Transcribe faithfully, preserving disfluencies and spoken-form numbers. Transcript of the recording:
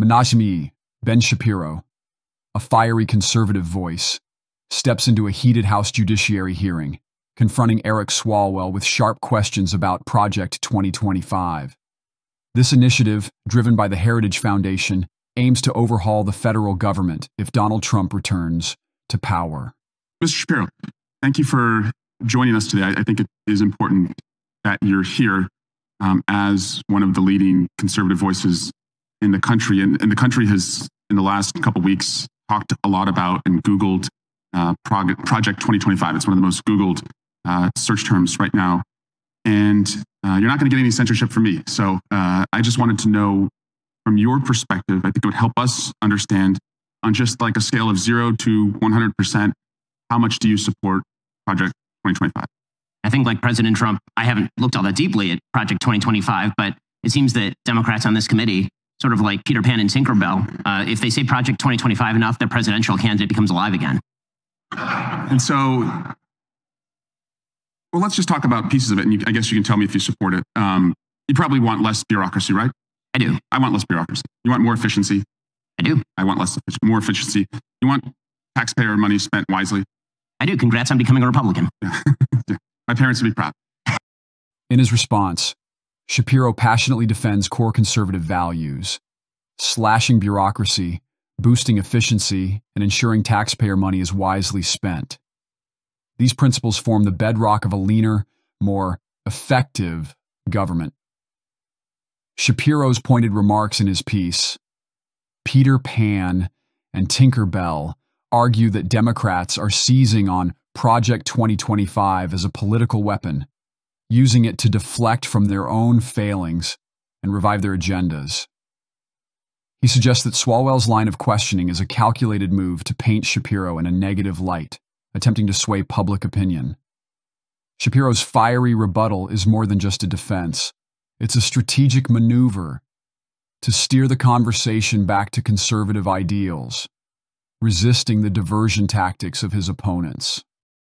Menashmi, Ben Shapiro, a fiery conservative voice, steps into a heated House Judiciary hearing, confronting Eric Swalwell with sharp questions about Project twenty twenty-five. This initiative, driven by the Heritage Foundation, aims to overhaul the federal government if Donald Trump returns to power. Mister Shapiro, thank you for joining us today. I think it is important that you're here um, as one of the leading conservative voices in the country. And, and the country has, in the last couple of weeks, talked a lot about and Googled uh, Project twenty twenty-five. It's one of the most Googled uh, search terms right now. And uh, you're not going to get any censorship from me. So uh, I just wanted to know, from your perspective, I think it would help us understand, on just like a scale of zero to one hundred percent, how much do you support Project twenty twenty-five? I think, like President Trump, I haven't looked all that deeply at Project twenty twenty-five, but it seems that Democrats on this committee, sort of like Peter Pan and Tinkerbell, uh, if they say Project twenty twenty-five enough, their presidential candidate becomes alive again. And so, well, let's just talk about pieces of it. And you, I guess you can tell me if you support it. Um, you probably want less bureaucracy, right? I do. I want less bureaucracy. You want more efficiency? I do. I want less, more efficiency. You want taxpayer money spent wisely? I do. Congrats on becoming a Republican. Yeah. Yeah. My parents would be proud. In his response, Shapiro passionately defends core conservative values, slashing bureaucracy, boosting efficiency, and ensuring taxpayer money is wisely spent. These principles form the bedrock of a leaner, more effective government. Shapiro's pointed remarks in his piece, Peter Pan and Tinkerbell, argue that Democrats are seizing on Project twenty twenty-five as a political weapon, using it to deflect from their own failings and revive their agendas. He suggests that Swalwell's line of questioning is a calculated move to paint Shapiro in a negative light, attempting to sway public opinion. Shapiro's fiery rebuttal is more than just a defense. It's a strategic maneuver to steer the conversation back to conservative ideals, resisting the diversion tactics of his opponents.